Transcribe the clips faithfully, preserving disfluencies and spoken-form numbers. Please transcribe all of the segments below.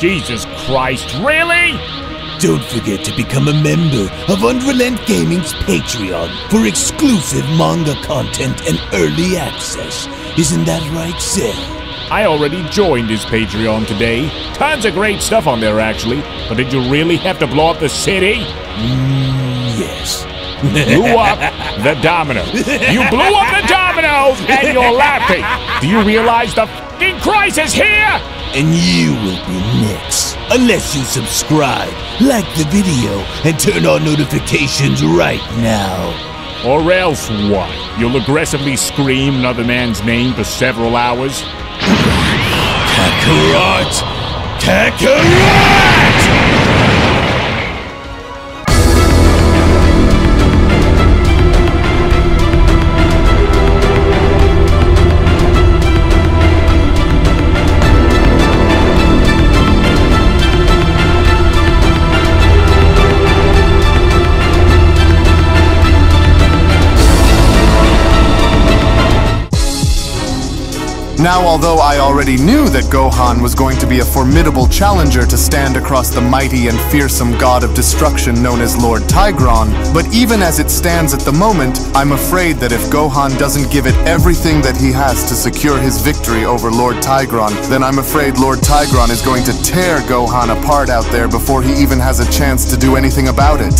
Jesus Christ, really? Don't forget to become a member of Unreal Entertainment Gaming's Patreon for exclusive manga content and early access. Isn't that right, Cell? I already joined his Patreon today. Tons of great stuff on there, actually. But did you really have to blow up the city? Mm, yes. Blew up the domino. You blew up the dominoes, and you're laughing. Do you realize the f***ing crisis here? And you will be next. Unless you subscribe, like the video, and turn on notifications right now. Or else what? You'll aggressively scream another man's name for several hours? Kakarot! Kakarot! Now, although I already knew that Gohan was going to be a formidable challenger to stand across the mighty and fearsome god of destruction known as Lord Tigron, but even as it stands at the moment, I'm afraid that if Gohan doesn't give it everything that he has to secure his victory over Lord Tigron, then I'm afraid Lord Tigron is going to tear Gohan apart out there before he even has a chance to do anything about it.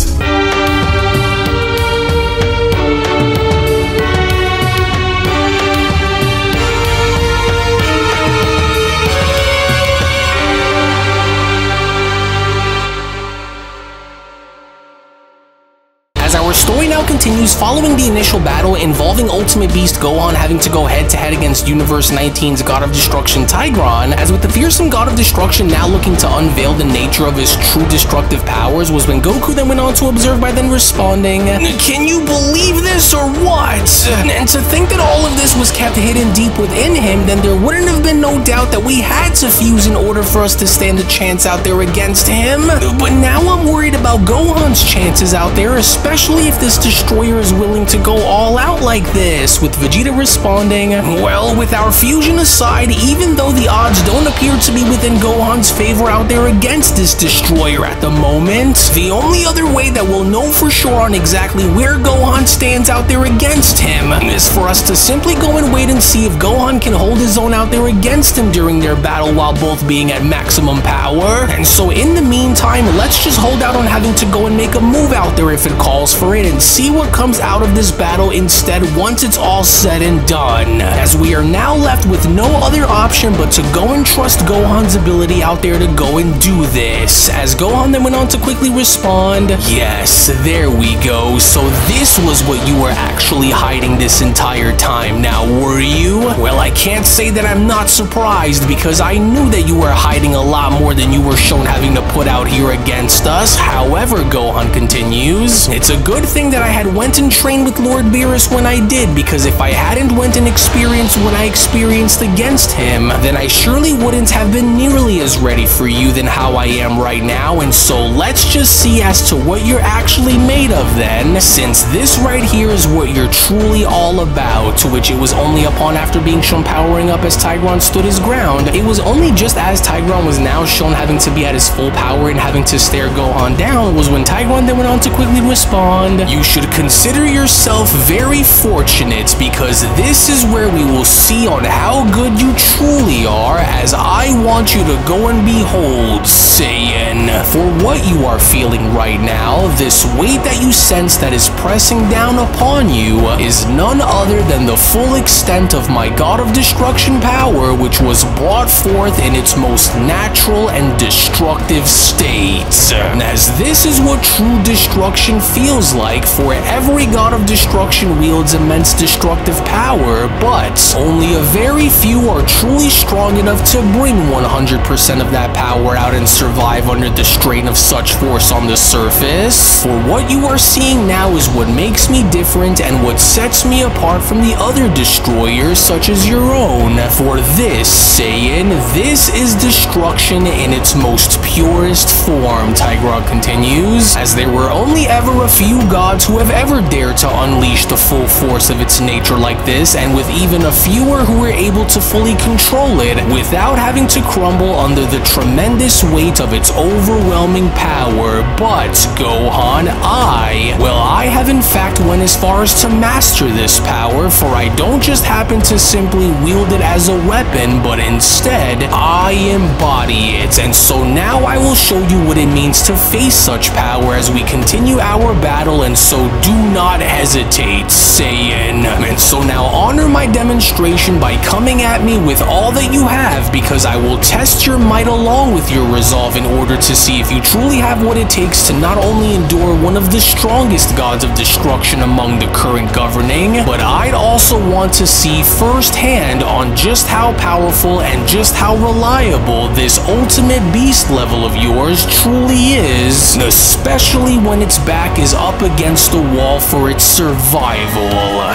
Our story now continues following the initial battle involving Ultimate Beast Gohan having to go head-to-head against Universe nineteen's God of Destruction Tigron, as with the fearsome God of Destruction now looking to unveil the nature of his true destructive powers was when Goku then went on to observe by then responding, "Can you believe this or what?" And to think that all of this was kept hidden deep within him, then there wouldn't have been no doubt that we had to fuse in order for us to stand a chance out there against him. But now I'm worried about Gohan's chances out there, especially if this destroyer is willing to go all out like this, with Vegeta responding, "Well, with our fusion aside, even though the odds don't appear to be within Gohan's favor out there against this destroyer at the moment, the only other way that we'll know for sure on exactly where Gohan stands out there against him is for us to simply go and wait and see if Gohan can hold his own out there against him during their battle while both being at maximum power. And so in the meantime, let's just hold out on having to go and make a move out there if it calls for it, and see what comes out of this battle instead once it's all said and done, as we are now left with no other option but to go and trust Gohan's ability out there to go and do this." As Gohan then went on to quickly respond, "Yes, there we go. So this was what you were actually hiding this entire time now, were you? Well, I can't say that I'm not surprised, because I knew that you were hiding a lot more than you were shown having to put out here against us. However," Gohan continues, "it's a good Good thing that I had went and trained with Lord Beerus when I did, because if I hadn't went and experienced what I experienced against him, then I surely wouldn't have been nearly as ready for you than how I am right now. And so let's just see as to what you're actually made of then, since this right here is what you're truly all about." To which it was only upon after being shown powering up as Tigron stood his ground, it was only just as Tigron was now shown having to be at his full power and having to stare Gohan down, was when Tigron then went on to quickly respond, "You should consider yourself very fortunate, because this is where we will see on how good you truly are, as I want you to go and behold, Saiyan, for what you are feeling right now. This weight that you sense that is pressing down upon you is none other than the full extent of my God of Destruction power, which was brought forth in its most natural and destructive state, as this is what true destruction feels like. Like, for every god of destruction wields immense destructive power, but only a very few are truly strong enough to bring one hundred percent of that power out and survive under the strain of such force on the surface. For what you are seeing now is what makes me different and what sets me apart from the other destroyers such as your own. For this, Saiyan, this is destruction in its most purest form," Tigron continues, "as there were only ever a few gods who have ever dare to unleash the full force of its nature like this, and with even a fewer who were able to fully control it without having to crumble under the tremendous weight of its overwhelming power. But Gohan, I, well, I have in fact went as far as to master this power, for I don't just happen to simply wield it as a weapon, but instead, I embody it. And so now I will show you what it means to face such power as we continue our battle, and so do not hesitate, Saiyan. And so now honor my demonstration by coming at me with all that you have, because I will test your might along with your resolve in order to see if you truly have what it takes to not only endure one of the strongest gods of destruction among the current governing, but I'd also want to see firsthand on just how powerful and just how reliable this ultimate beast level of yours truly is, especially when its back is up against the wall for its survival.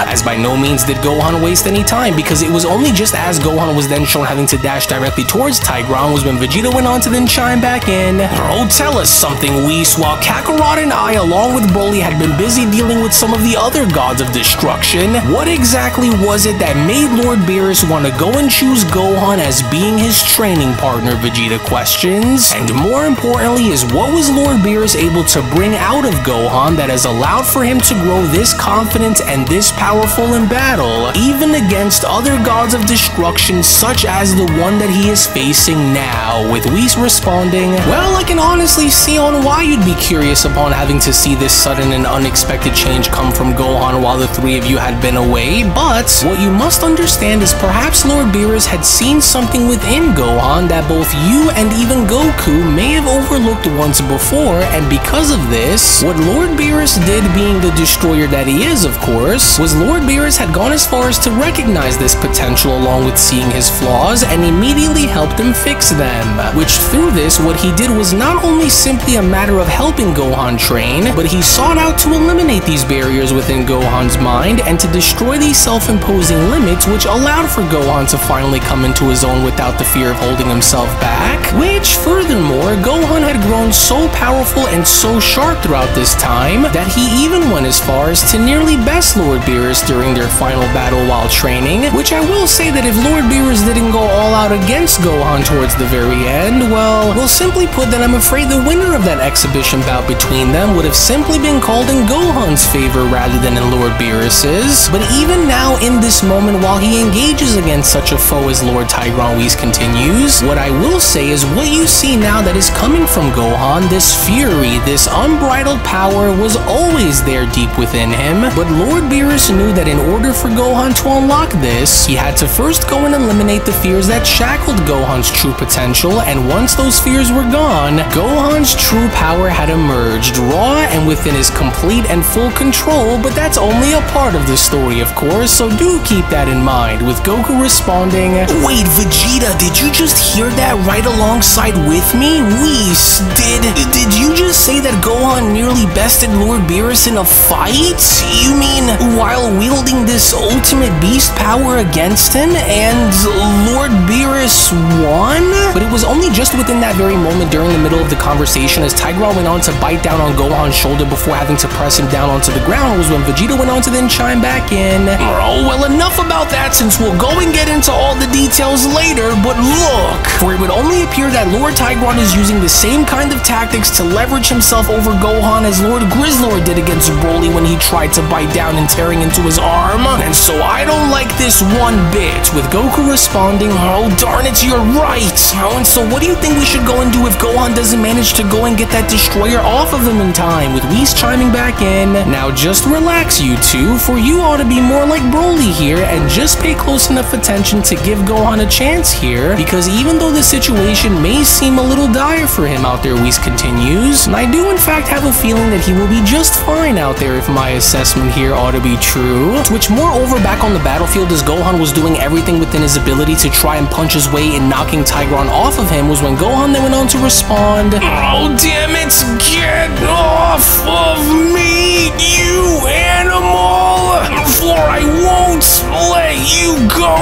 As by no means did Gohan waste any time, because it was only just as Gohan was then shown having to dash directly towards Tigron was when Vegeta went on to then chime back in, "Oh, tell us something, Whis. While Kakarot and I, along with Broly, had been busy dealing with some of the other gods of destruction, what exactly was it that made Lord Beerus want to go and choose Gohan as being his training partner?" Vegeta questions. And more importantly is, what was Lord Beerus able to bring out of Gohan that has allowed for him to grow this confident and this powerful in battle, even against other gods of destruction such as the one that he is facing now? With Whis responding, "Well, I can honestly see on why you'd be curious upon having to see this sudden and unexpected change come from Gohan while the three of you had been away, but what you must understand is perhaps Lord Beerus had seen something within Gohan that both you and even Goku may have overlooked once before, and because of this, what Lord Beerus did, being the destroyer that he is, of course, was Lord Beerus had gone as far as to recognize this potential along with seeing his flaws and immediately helped him fix them, which through this, what he did was not only simply a matter of helping Gohan train, but he sought out to eliminate these barriers within Gohan's mind and to destroy these self-imposing limits, which allowed for Gohan to finally come into his own without the fear of holding himself back, which furthermore, Gohan had grown so powerful and so sharp throughout this time that he even went as far as to nearly best Lord Beerus during their final battle while training, which I will say that if Lord Beerus didn't go all out against Gohan towards the very end, well, we'll simply put that I'm afraid the winner of that exhibition bout between them would have simply been called in Gohan's favor rather than in Lord Beerus's. But even now in this moment while he engages against such a foe as Lord Tigron, Whis continues, what I will say is what you see now that is coming from Gohan, this fury, this unbridled power was always there deep within him, but Lord Beerus knew that in order for Gohan to unlock this, he had to first go and eliminate the fears that shackled Gohan's true potential, and once those fears were gone, Gohan's true power had emerged, raw and within his complete and full control. But that's only a part of the story, of course, so do keep that in mind, with Goku responding, "Wait, Vegeta, did you just hear that right alongside with me? Whis, did, did you just say that Gohan nearly bested Lord Beerus in a fight? You mean, while wielding this ultimate beast power against him, and Lord Beerus won?" But it was only just within that very moment during the middle of the conversation as Tigron went on to bite down on Gohan's shoulder before having to press him down onto the ground was when Vegeta went on to then chime back in, "Oh, well, enough about that, since we'll go and get into all the details later, but look." For it would only appear that Lord Tigron is using the same kind of tactics to leverage himself over Gohan as Lord Grizzlord did against Broly when he tried to bite down and tearing into his arm. And so I don't like this one bit, with Goku responding, "Oh, darn it, you're right. Oh, and so what do you think we should go and do if Gohan doesn't manage to go and get that destroyer off of him in time?" With Whis chiming back in, "Now just relax, you two, for you ought to be more like Broly here and just pay close enough attention to give Gohan a chance here, because even though the situation may seem a little dire for him out there," Whis continues, "and I do in fact have a feeling that he will be just fine out there if my assessment here ought to be true." Which moreover, back on the battlefield as Gohan was doing everything within his ability to try and punch his way in knocking Tigron off of him was when Gohan then went on to respond, "Oh, damn it, get off of me, you animal, for I won't let you go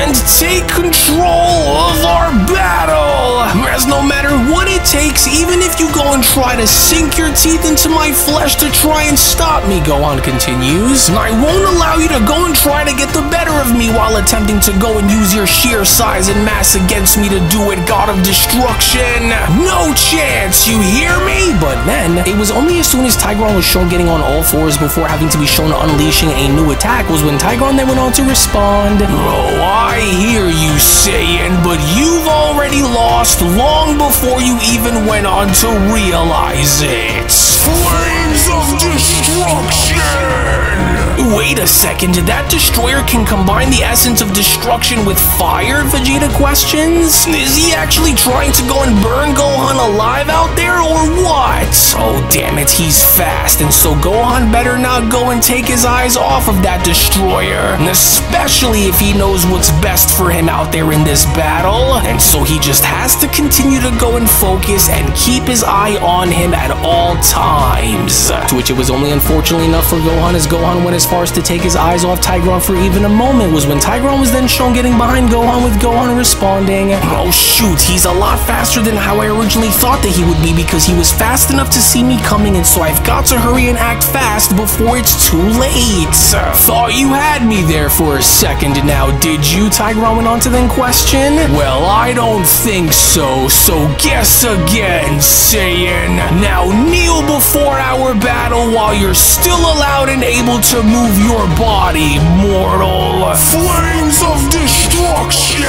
and take control of our battle. As no matter what it takes, even if you go and try to sink your teeth into my flesh to try and stop me, Gohan continues, I won't allow you to go and try to get the better of me while attempting to go and use your sheer size and mass against me to do it, God of Destruction. No chance, you hear me? But then, it was only as soon as Tigron was shown getting on all fours before having to be shown unleashing a new attack was when Tigron then went on to respond. Oh, I hear you saying, but you've already lost long before you even went on to realize it. Flames of Destruction! Wait a second, that destroyer can combine the essence of destruction with fire, Vegeta questions? Is he actually trying to go and burn Gohan alive out there or what? Oh damn it, he's fast, and so Gohan better not go and take his eyes off of that destroyer, especially if he knows what's best for him out there in this battle, and so he just has to continue to go and focus and keep his eye on him at all times. To which it was only unfortunately enough for Gohan as Gohan went as far as to take his eyes off Tigron for even a moment was when Tigron was then shown getting behind Gohan with Gohan responding, oh shoot, he's a lot faster than how I originally thought that he would be because he was fast enough to see me coming and so I've got to hurry and act fast before it's too late. Thought you had me there for a second now, did you? Tigron went on to then question. Well, I don't think so, so guess again, Saiyan. Now kneel before our battle while you're still allowed and able to move your body, mortal. Flames of Destruction!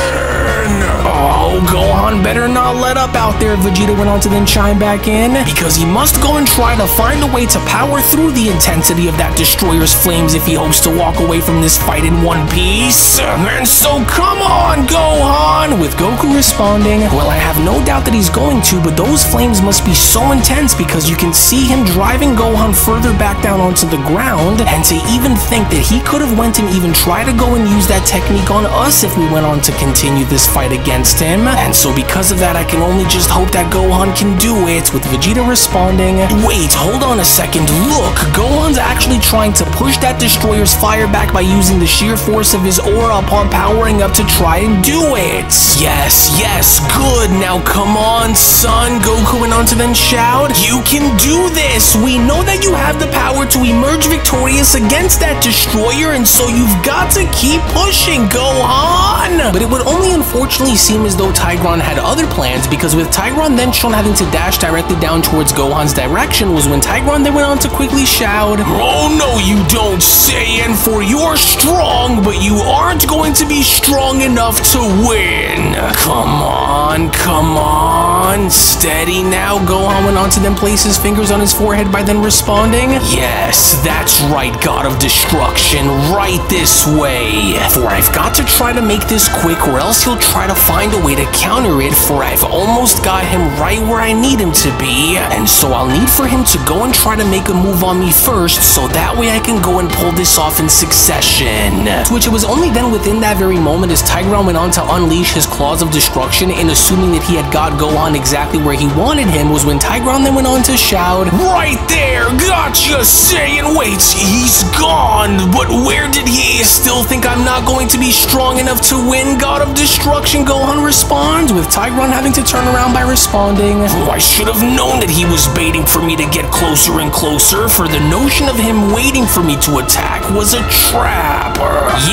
Oh, Gohan better not let up out there, Vegeta went on to then chime back in, because he must go and try to find a way to power through the intensity of that destroyer's flames if he hopes to walk away from this fight in one piece. And so come on, Gohan! With Goku responding, well, I have no doubt that he's going to, but those flames must be so intense because you can see him driving Gohan further back down onto the ground, and to even think that he could have went and even tried to go and use that technique on us if we went on to continue this fight against him. And so because of that, I can only just hope that Gohan can do it, with Vegeta responding, wait, hold on a second, look, Gohan's actually trying to push that destroyer's fire back by using the sheer force of his aura upon powering up to try and do it. Yes, yes, good, now come on, son, Goku went on to then shout, you can do this, we know that you have the power to emerge victorious against that destroyer, and so you've got to keep pushing, Gohan. But it would only unfortunately seem as though Tigron had other plans, because with Tigron then shown having to dash directly down towards Gohan's direction was when Tigron then went on to quickly shout, oh no you don't, Saiyan, for you're strong, but you aren't going to be strong enough to win. Come on, come on, steady now, Gohan went on to then place his fingers on his forehead by then responding, yes, that's right, God of Destruction, right this way, for I've got to try to make this quick or else he'll try to find a way to counter it, for I've almost got him right where I need him to be, and so I'll need for him to go and try to make a move on me first so that way I can go and pull this off in succession. To which it was only then within that very moment as Tigron went on to unleash his Claws of Destruction, and assuming that he had got Gohan exactly where he wanted him was when Tigron then went on to shout, right there, gotcha, Saiyan, wait, he's gone, but where did he? Still think I'm not going to be strong enough to win, God of Destruction, Gohan responds, with Tigron having to turn around by responding, oh, I should have known that he was baiting for me to get closer and closer, for the notion of him waiting for me to attack was a trap.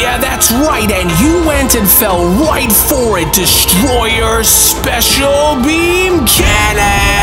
Yeah, that's right, and you went and fell right for it, Destroyer Special Beam Cannon!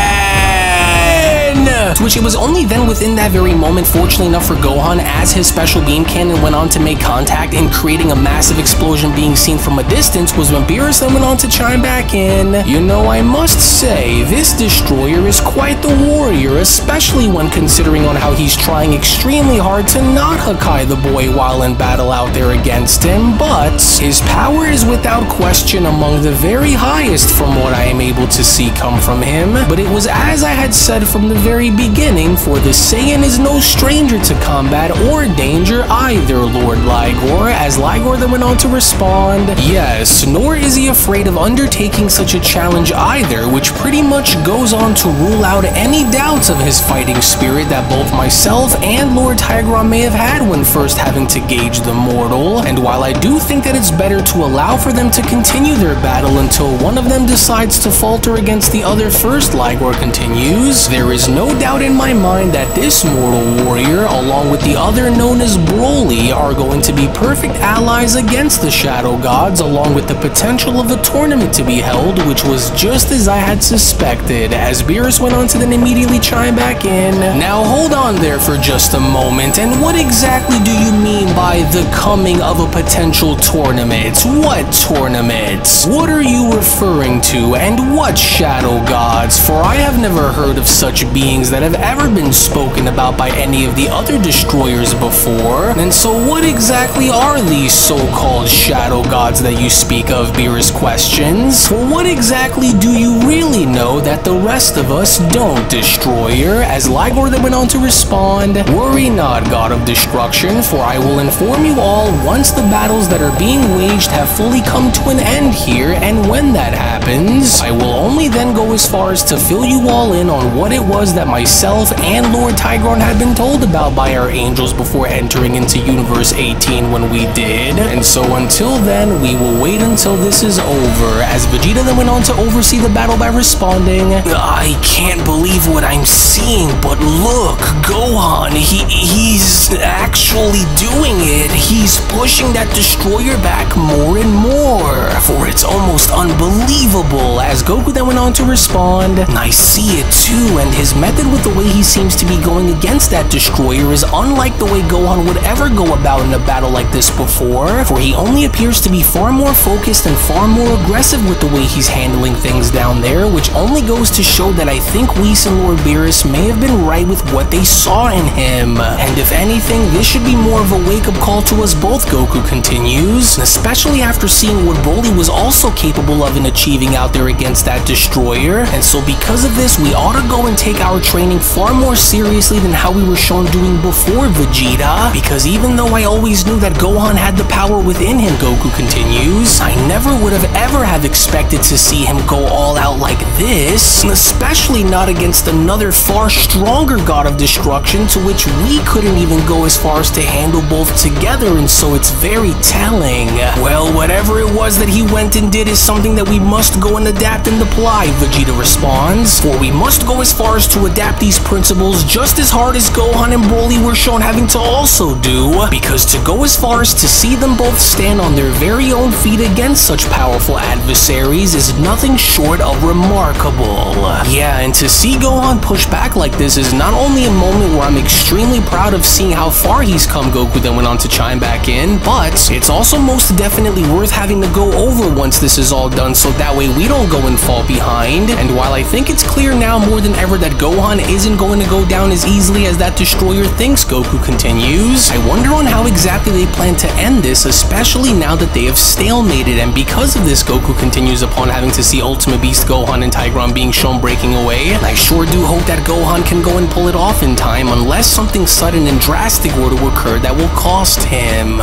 To which it was only then within that very moment, fortunately enough for Gohan, as his Special Beam Cannon went on to make contact and creating a massive explosion being seen from a distance was when Beerus then went on to chime back in, you know, I must say, this destroyer is quite the warrior, especially when considering on how he's trying extremely hard to not Hakai the boy while in battle out there against him, but his power is without question among the very highest from what I am able to see come from him, but it was as I had said from the very beginning, for the Saiyan is no stranger to combat or danger either, Lord Liagor, as Liagor then went on to respond, yes, nor is he afraid of undertaking such a challenge either, which pretty much goes on to rule out any doubts of his fighting spirit that both myself and Lord Tigron may have had when first having to gauge the mortal, and while I do think that it's better to allow for them to continue their battle until one of them decides to falter against the other first, Liagor continues, there is no doubt in my mind that this mortal warrior, along with the other known as Broly, are going to be perfect allies against the Shadow Gods, along with the potential of a tournament to be held, which was just as I had suspected, as Beerus went on to then immediately chime back in, now hold on there for just a moment, and what exactly do you mean by the coming of a potential tournament? What tournament? What are you referring to, and what Shadow Gods? For I have never heard of such beings that have ever been spoken about by any of the other destroyers before, and so what exactly are these so-called Shadow Gods that you speak of, Beerus questions? For what exactly do you really know that the rest of us don't, Destroyer? As Liagor then went on to respond, worry not, God of Destruction, for I will inform you all once the battles that are being waged have fully come to an end here, and when that happens, I will only then go as far as to fill you all in on what it was that myself and Lord Tigron had been told about by our angels before entering into Universe eighteen when we did, and so until then, we will wait until this is over, as Vegeta then went on to oversee the battle by responding, I can't believe what I'm seeing, but look, Gohan, he, he's actually doing it, he's pushing that destroyer back more and more, for it's almost unbelievable, as Goku then went on to respond, I see it too, and his method with the way he seems to be going against that destroyer is unlike the way Gohan would ever go about in a battle like this before, for he only appears to be far more focused and far more aggressive with the way he's handling things down there, which only goes to show that I think Whis and Lord Beerus may have been right with what they saw in him, and if anything, this should be more of a wake-up call to us both, Goku continues, especially after seeing what Broly was also capable of in achieving out there against that destroyer, and so because of this, we ought to go and take our training far more seriously than how we were shown doing before, Vegeta, because even though I always knew that Gohan had the power within him, Goku continues, I never would have ever have expected to see him go all out like this, especially not against another far stronger God of Destruction to which we couldn't even go as far as to handle both together, and so it's very telling. Well, whatever it was that he went and did is something that we must go and adapt and apply, Vegeta responds, for we must go as far as to adapt these principles just as hard as Gohan and Broly were shown having to also do, because to go as far as to see them both stand on their very own feet against such powerful adversaries is nothing short of remarkable. Yeah, and to see Gohan push back like this is not only a moment where I'm extremely proud of seeing how far he's come, Goku then went on to chime back in, but it's also most definitely worth having to go over once this is all done so that way we don't go and fall behind, and while I think it's clear now more than ever that Gohan isn't going to go down as easily as that destroyer thinks, Goku continues, I wonder on how exactly they plan to end this, especially now that they have stalemated, and because of this, Goku continues upon having to see Ultimate Beast Gohan and Tigron being shown breaking away, and I sure do hope that Gohan can go and pull it off in time unless something sudden and drastic were to occur that will cost him.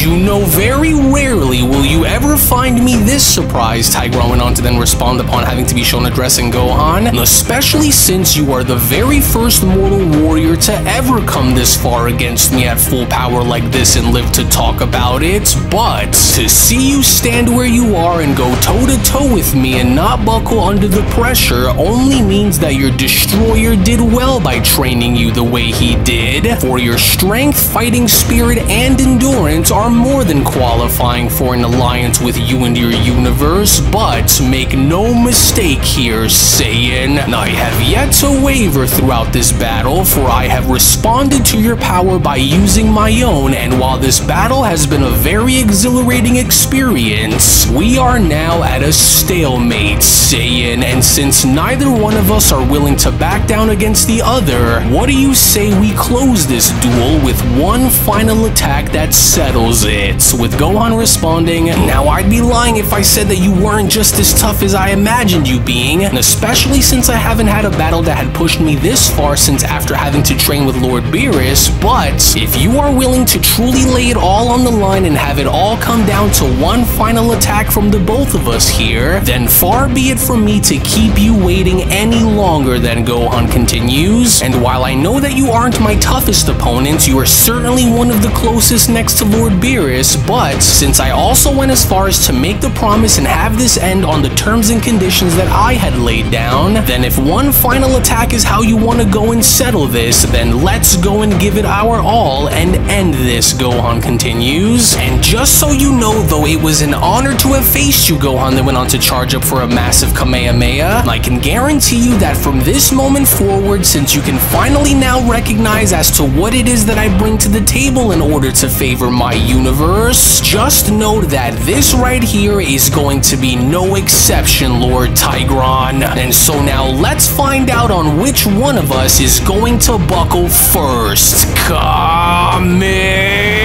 You know, very rarely will you ever find me this surprised, Tigron went on to then respond upon having to be shown addressing Gohan, especially since you are the very first mortal warrior to ever come this far against me at full power like this and live to talk about it, but to see you stand where you are and go toe to toe with me and not buckle under the pressure only means that your destroyer did well by training you the way he did, for your strength, fighting spirit, and endurance are more than qualifying for an alliance with you and your universe, but make no mistake here, Saiyan, I have yet to waver throughout this battle, for I have responded to your power by using my own, and while this battle has been a very exhilarating experience, we are now at a stalemate, Saiyan, and since neither one of us are willing to back down against the other, what do you say we close this duel with one final attack that settles it? With Gohan responding, now I'd be lying if I said that you weren't just as tough as I imagined you being, and especially since I haven't had a battle battle that had pushed me this far since after having to train with Lord Beerus, but if you are willing to truly lay it all on the line and have it all come down to one final attack from the both of us here, then far be it from me to keep you waiting any longer than Gohan continues. And while I know that you aren't my toughest opponent, you are certainly one of the closest next to Lord Beerus, but since I also went as far as to make the promise and have this end on the terms and conditions that I had laid down, then if one final attack is how you want to go and settle this, then let's go and give it our all and end this, Gohan continues. And just so you know though, it was an honor to have faced you, Gohan that went on to charge up for a massive Kamehameha. I can guarantee you that from this moment forward, since you can finally now recognize as to what it is that I bring to the table in order to favor my universe, just know that this right here is going to be no exception, Lord Tigron. And so now let's find out on which one of us is going to buckle first. Kamehameha!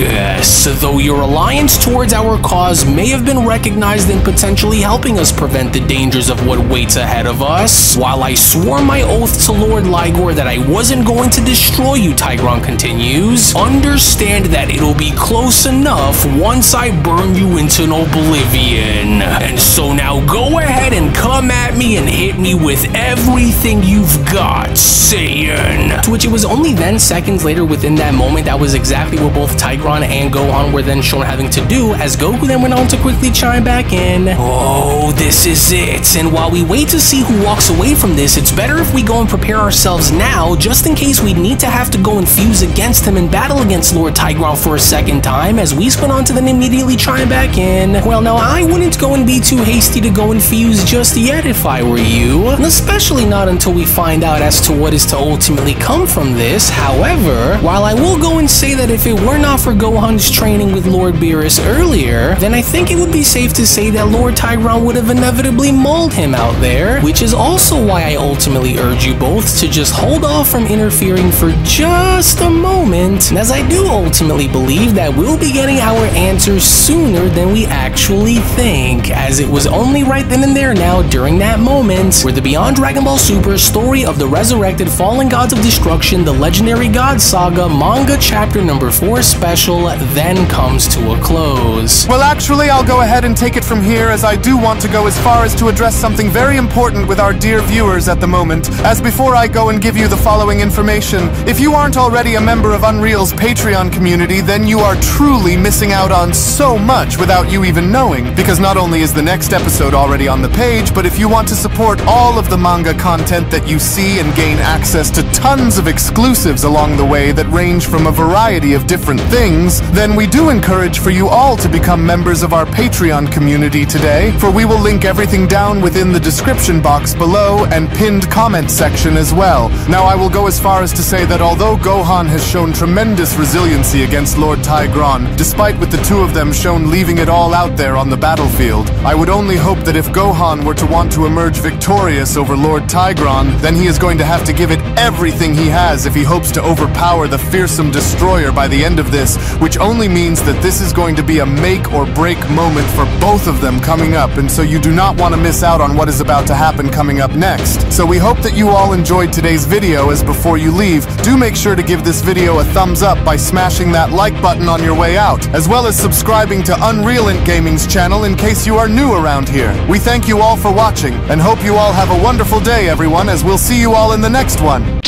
Yes, though your alliance towards our cause may have been recognized and potentially helping us prevent the dangers of what waits ahead of us, while I swore my oath to Lord Liagor that I wasn't going to destroy you, Tigron continues, understand that it'll be close enough once I burn you into an oblivion. And so now go ahead and come at me and hit me with everything you've got, Saiyan. To which it was only then, seconds later within that moment, that was exactly what both Tigron and Gohan were then shown having to do, as Goku then went on to quickly chime back in. Oh, this is it. And while we wait to see who walks away from this, it's better if we go and prepare ourselves now, just in case we need to have to go and fuse against him and battle against Lord Tigron for a second time, as we went on to then immediately chime back in. Well, now I wouldn't go and be too hasty to go and fuse just yet if I were you, and especially not until we find out as to what is to ultimately come from this. However, while I will go and say that if it were not for Gohan's training with Lord Beerus earlier, then I think it would be safe to say that Lord Tigron would have inevitably mauled him out there, which is also why I ultimately urge you both to just hold off from interfering for just a moment, and as I do ultimately believe that we'll be getting our answers sooner than we actually think, as it was only right then and there now during that moment where the Beyond Dragon Ball Super Story of the Resurrected Fallen Gods of Destruction, the Legendary God Saga manga chapter number four special then comes to a close. Well, actually, I'll go ahead and take it from here, as I do want to go as far as to address something very important with our dear viewers at the moment. As before I go and give you the following information, if you aren't already a member of Unreal's Patreon community, then you are truly missing out on so much without you even knowing, because not only is the next episode already on the page, but if you want to support all of the manga content that you see and gain access to tons of exclusives along the way that range from a variety of different things, then we do encourage for you all to become members of our Patreon community today, for we will link everything down within the description box below and pinned comment section as well. Now I will go as far as to say that although Gohan has shown tremendous resiliency against Lord Tigron, despite with the two of them shown leaving it all out there on the battlefield, I would only hope that if Gohan were to want to emerge victorious over Lord Tigron, then he is going to have to give it everything he has if he hopes to overpower the fearsome destroyer by the end of this, which only means that this is going to be a make or break moment for both of them coming up, and so you do not want to miss out on what is about to happen coming up next. So we hope that you all enjoyed today's video, as before you leave, do make sure to give this video a thumbs up by smashing that like button on your way out, as well as subscribing to Unreal Entertainment Gaming's channel in case you are new around here. We thank you all for watching, and hope you all have a wonderful day everyone, as we'll see you all in the next one.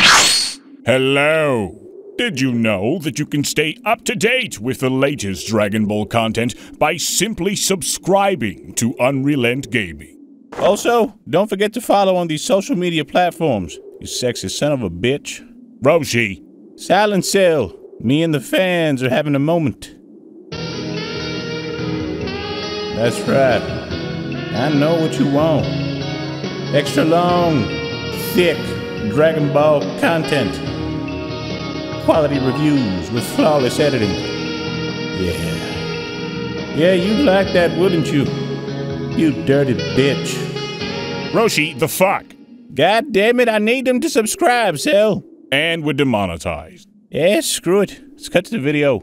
Hello. Did you know that you can stay up to date with the latest Dragon Ball content by simply subscribing to Unreal Entertainment Gaming? Also, don't forget to follow on these social media platforms, you sexy son of a bitch. Roshi. Silent Cell. Me and the fans are having a moment. That's right. I know what you want. Extra long, thick Dragon Ball content. Quality reviews with flawless editing. Yeah. Yeah, you'd like that, wouldn't you? You dirty bitch. Roshi, the fuck? God damn it, I need them to subscribe, Cell. And we're demonetized. Yeah, screw it. Let's cut to the video.